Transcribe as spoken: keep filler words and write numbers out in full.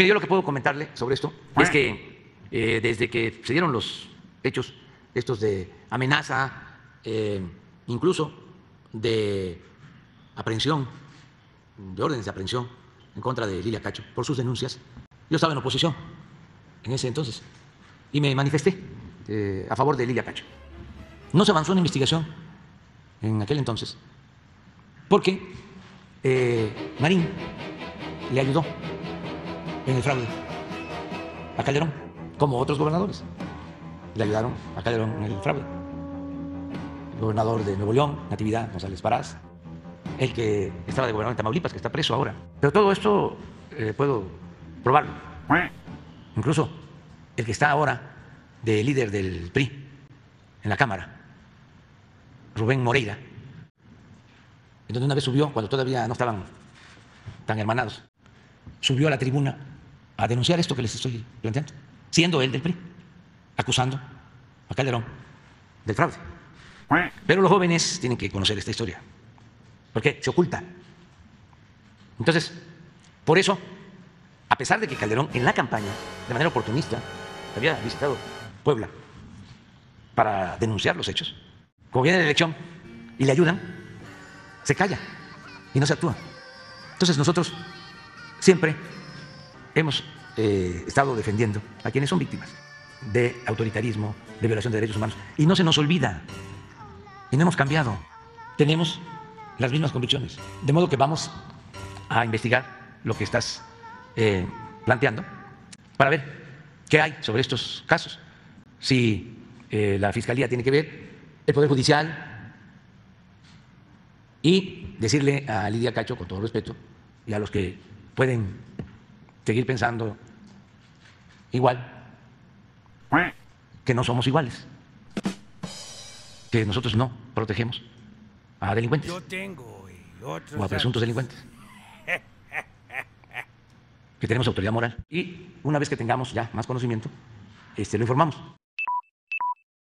Mire, yo lo que puedo comentarle sobre esto es que eh, desde que se dieron los hechos estos de amenaza, eh, incluso de aprehensión, de órdenes de aprehensión en contra de Lydia Cacho por sus denuncias, yo estaba en oposición en ese entonces y me manifesté eh, a favor de Lydia Cacho. No se avanzó en investigación en aquel entonces porque eh, Marín le ayudó en el fraude a Calderón, como otros gobernadores le ayudaron a Calderón en el fraude. El gobernador de Nuevo León, Natividad González Parás, el que estaba de gobernador de Tamaulipas, que está preso ahora. Pero todo esto eh, puedo probarlo. Incluso el que está ahora de líder del P R I en la Cámara, Rubén Moreira, en donde una vez subió, cuando todavía no estaban tan hermanados, subió a la tribuna a denunciar esto que les estoy planteando, siendo él del P R I, acusando a Calderón del fraude. Pero los jóvenes tienen que conocer esta historia, porque se oculta. Entonces, por eso, a pesar de que Calderón en la campaña, de manera oportunista, había visitado Puebla para denunciar los hechos, como viene la elección y le ayudan, se calla y no se actúa. Entonces nosotros siempre hemos eh, estado defendiendo a quienes son víctimas de autoritarismo, de violación de derechos humanos, y no se nos olvida, y no hemos cambiado, tenemos las mismas convicciones. De modo que vamos a investigar lo que estás eh, planteando para ver qué hay sobre estos casos, si eh, la Fiscalía tiene que ver, el Poder Judicial, y decirle a Lydia Cacho, con todo respeto, y a los que pueden seguir pensando igual, que no somos iguales, que nosotros no protegemos a delincuentes o a presuntos delincuentes, que tenemos autoridad moral, y una vez que tengamos ya más conocimiento, este, lo informamos.